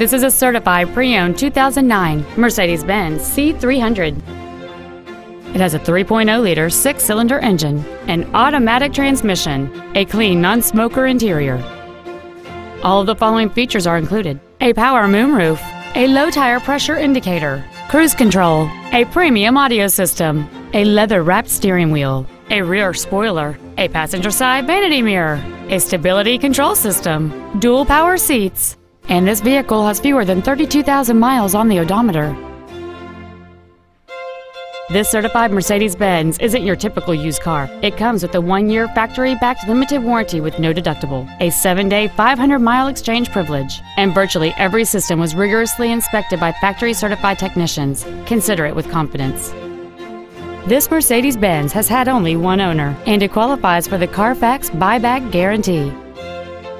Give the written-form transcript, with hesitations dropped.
This is a certified pre-owned 2009 Mercedes-Benz C300. It has a 3.0-liter six-cylinder engine, an automatic transmission, a clean non-smoker interior. All of the following features are included: a power moonroof, a low tire pressure indicator, cruise control, a premium audio system, a leather-wrapped steering wheel, a rear spoiler, a passenger side vanity mirror, a stability control system, dual power seats, and this vehicle has fewer than 32,000 miles on the odometer. This certified Mercedes-Benz isn't your typical used car. It comes with a 1-year factory-backed limited warranty with no deductible, a 7-day 500-mile exchange privilege, and virtually every system was rigorously inspected by factory-certified technicians. Consider it with confidence. This Mercedes-Benz has had only one owner, and it qualifies for the Carfax buyback guarantee.